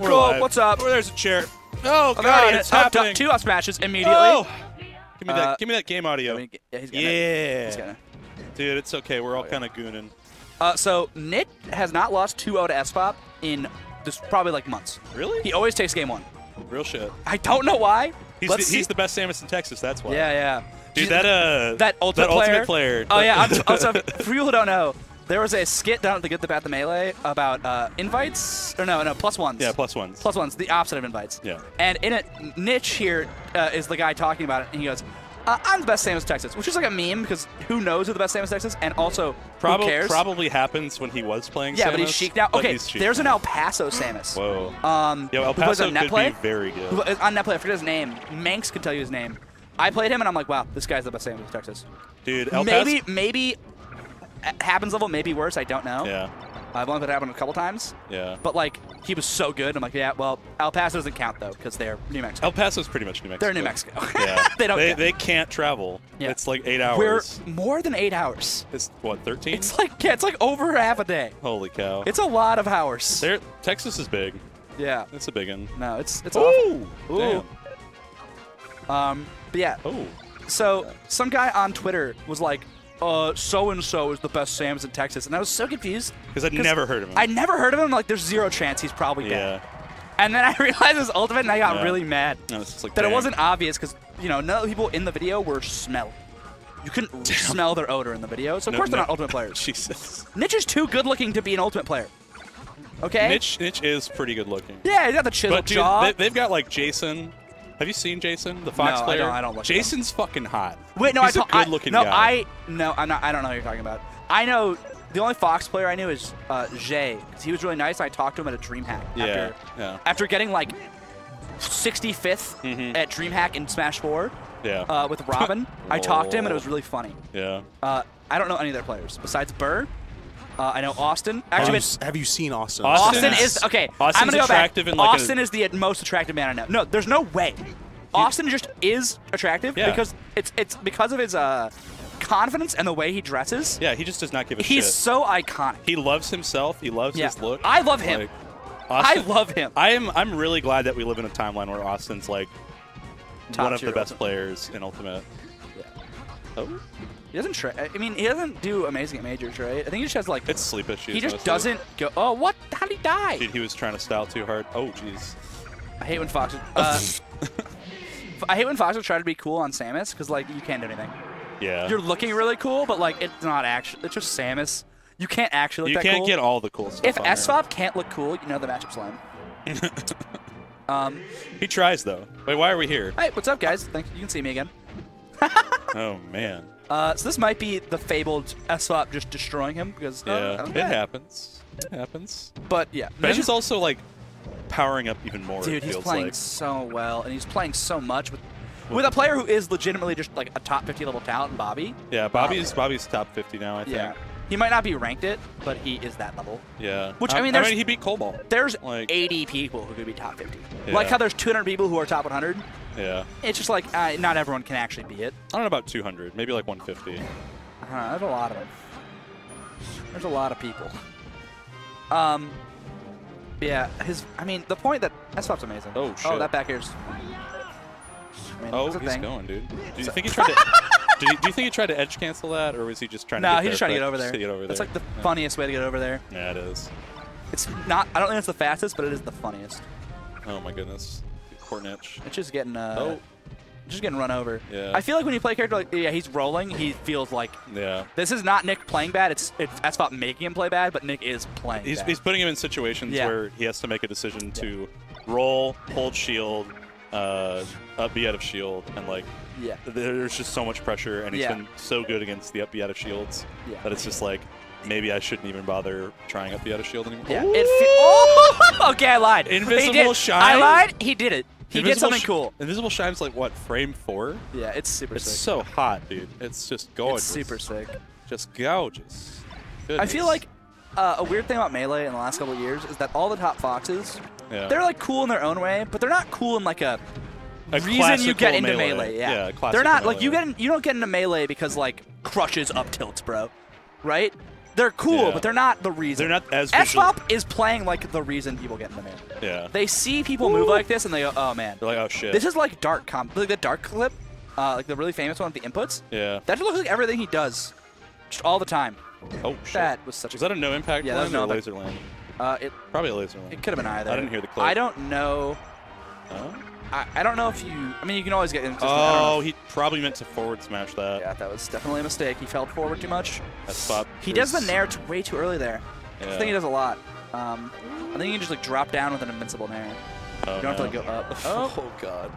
We're alive. What's up? Oh, there's a chair. Oh, God, it's happening. Two up smashes immediately. Oh. Give me that game audio. He's gonna. Dude, it's okay. We're all kind of gooning. So Nick has not lost 2-0 to SFOP in just probably like months. Really? He always takes game one. Real shit. I don't know why. He's the best Samus in Texas, that's why. Yeah, yeah. Dude, that ultimate player. Oh, yeah. Also, for people who don't know, there was a skit down at the Good, the Bad, the Melee about invites. Or no, +1s. Yeah, +1s. +1s, the opposite of invites. Yeah. And in it, Niche here is the guy talking about it, and he goes, I'm the best Samus in Texas, which is like a meme because who knows who the best Samus in Texas, and also who cares? Probably happens when he was playing. Yeah, Samus, but he's Sheik now. Okay, there's an El Paso Samus. Whoa. Yo, El Paso could be very good. Who, on Netplay, I forget his name. Manx could tell you his name. I played him and I'm like, wow, this guy's the best Samus in Texas. Dude, El Paso. Maybe happens level, maybe worse. I don't know. Yeah. I've only been happening a couple times. Yeah. But like, he was so good. I'm like, yeah. Well, El Paso doesn't count though, because they're New Mexico. El Paso's pretty much New Mexico. They're New Mexico. Yeah. They can't travel. Yeah. It's like 8 hours. We're more than 8 hours. It's what, 13? It's like over half a day. Holy cow. It's a lot of hours. Texas is big. Yeah. It's a big one. No, it's awful. Ooh. Damn. But yeah. Oh. So some guy on Twitter was like, so-and-so is the best Samus in Texas. And I was so confused. Because I'd never heard of him. I never heard of him. Like, there's zero chance he's probably bad. And then I realized it was Ultimate, and I got really mad. No, it's just like, that dang. It wasn't obvious, because, you know, none of the people in the video were smelly. You couldn't smell their odor in the video. So, of course, they're not Ultimate players. Jesus. Niche is too good-looking to be an Ultimate player. Okay? Niche is pretty good-looking. Yeah, he's got the chiseled jaw. They've got, like, Jason. Have you seen Jason, the Fox player? No, I don't look at him. Jason's fucking hot. Wait, no, He's a good-looking guy. No, I'm not. I don't know who you're talking about. I know the only Fox player I knew is Jay, because he was really nice. And I talked to him at a DreamHack. Yeah. After getting like 65th at DreamHack in Smash 4. Yeah. With Robin, I talked to him and it was really funny. Yeah. I don't know any of their players besides Burr. I know Austin. Actually, have you seen Austin? Austin is the most attractive man I know. No, there's no way. Austin just is attractive because it's because of his confidence and the way he dresses. Yeah, he just does not give a shit. He's so iconic. He loves himself. He loves his look. I love him. Like, Austin, I love him. I'm really glad that we live in a timeline where Austin's like one of the best players in Ultimate. Yeah. Oh. He doesn't he doesn't do amazing at majors, right? I think he just has like it's sleep issues. He just doesn't go. Oh, what? How did he die? Dude, he was trying to style too hard. Oh, jeez. I hate when Fox. I hate when Fox will try to be cool on Samus because like you can't do anything. Yeah. You're looking really cool, but like it's not actually. It's just Samus. You can't actually. You can't get all the cool stuff. If SFOP can't look cool, you know the matchup's lame. He tries though. Wait, why are we here? Hey, what's up, guys? Thanks. You can see me again. Oh man. So this might be the fabled SFOP just destroying him because it happens. It happens. But yeah, Ben's also like powering up even more. Dude, he's playing so well, and he's playing so much with a player who is legitimately just like a top 50 level talent, Bobby. Yeah, Bobby's top 50 now. I think. Yeah, he might not be ranked it, but he is that level. Yeah. Which I mean, he beat Cobalt. There's like 80 people who could be top 50. Yeah. Like how there's 200 people who are top 100. Yeah. It's just like not everyone can actually be it. I don't know about 200, maybe like 150. There's a lot of it. There's a lot of people. Yeah. The point that SFOP's amazing. Oh shit. Oh, that back air's. He's going, dude. Do you think he tried to? Do you think he tried to edge cancel that, or was he just trying? No, he's trying to get over there. That's like the funniest way to get over there. Yeah, it is. It's not. I don't think it's the fastest, but it is the funniest. Oh my goodness. Niche. It's just getting just getting run over. Yeah. I feel like when you play a character like he's rolling, he feels like this is not Nick playing bad, it's SFOP making him play bad, but Nick is playing bad. He's putting him in situations where he has to make a decision to roll, hold shield, up B out of shield, and like there's just so much pressure and he's been so good against the up B out of shields that it's just like maybe I shouldn't even bother trying up B out of shield anymore. Yeah. Okay, I lied. Invisible shine. I lied, he did it. He did something cool. Invisible Shine's like, what, frame 4? Yeah, it's super sick. It's so hot, dude. It's just gorgeous. It's super sick. Just gorgeous. Goodness. I feel like a weird thing about Melee in the last couple of years is that all the top Foxes, they're like cool in their own way, but they're not cool in like a reason you get into Melee. Yeah, classic. They're not, like, you don't get into Melee because, like, crushes up tilts, bro. Right? They're cool, but they're not the reason. They're not as SFOP is playing like the reason people get in the main. Yeah. They see people move like this and they go, oh man. They're like, oh shit. This is like dark comp, like the dark clip, like the really famous one with the inputs. Yeah. That looks like everything he does, just all the time. Oh shit. That was such. Is that a no impact? Yeah, that's no laser land. It probably a laser land. It could have been either. I didn't hear the clip. I don't know. Huh? I don't know if you. I mean, you can always get into. Oh, he probably meant to forward smash that. Yeah, that was definitely a mistake. He fell forward too much. SFOP. He does the nair way too early there. Yeah. I think he does a lot. I think you can just like drop down with an invincible nair. Oh, you don't have to like, go up. Oh god.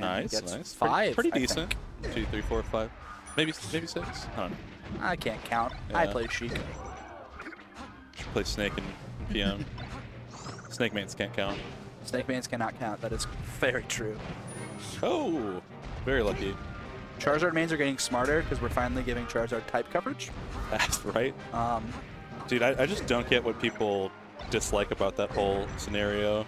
And nice. Five. Pretty decent. Think. 2, 3, 4, 5. Maybe 6. I don't know. I can't count. Yeah. I play Sheik. Should play Snake and PM. Snake mains can't count. Snake mains cannot count. That is very true. Oh, very lucky. Charizard mains are getting smarter because we're finally giving Charizard type coverage. That's right. Dude, I just don't get what people dislike about that whole scenario.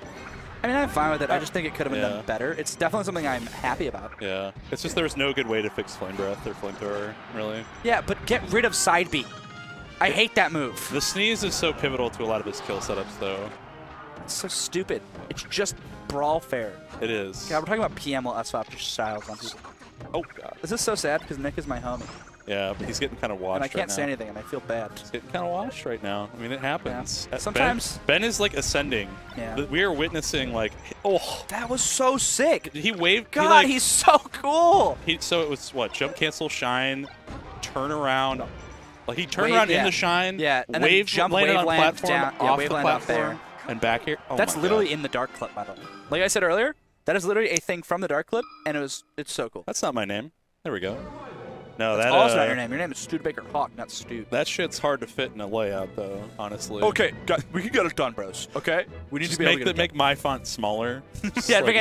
I mean, I'm fine with it. I just think it could have been done better. It's definitely something I'm happy about. Yeah. It's just there was no good way to fix Flame Breath or Flamethrower, really. Yeah, but get rid of Side Beat. I hate that move. The Sneeze is so pivotal to a lot of his kill setups, though. That's so stupid. It's just brawl fair. It is. Yeah, we're talking about PM while SFOP just styles on people. Oh, God. This is so sad because Nick is my homie. Yeah, but he's getting kind of washed and I can't say anything, and I feel bad. He's getting kind of washed right now. I mean, it happens. Yeah. Sometimes. Ben is, like, ascending. Yeah. We are witnessing, like, oh. That was so sick. He waved. God, he like, he's so cool. So it was, what, jump cancel, shine, turn around. No. Like, he turned around in the shine, and wave, jump, landed on platform, down, off the platform. There. And back here. Oh that's literally in the dark clip, by the way. Like I said earlier, that is literally a thing from the dark clip, and it's so cool. That's not my name. There we go. No, that's also not your name. Your name is Studebaker Hawk, not Stu. That shit's hard to fit in a layout, though. Honestly. Okay, we can get it done, bros. Okay, we need to be able to make my font smaller. Yeah.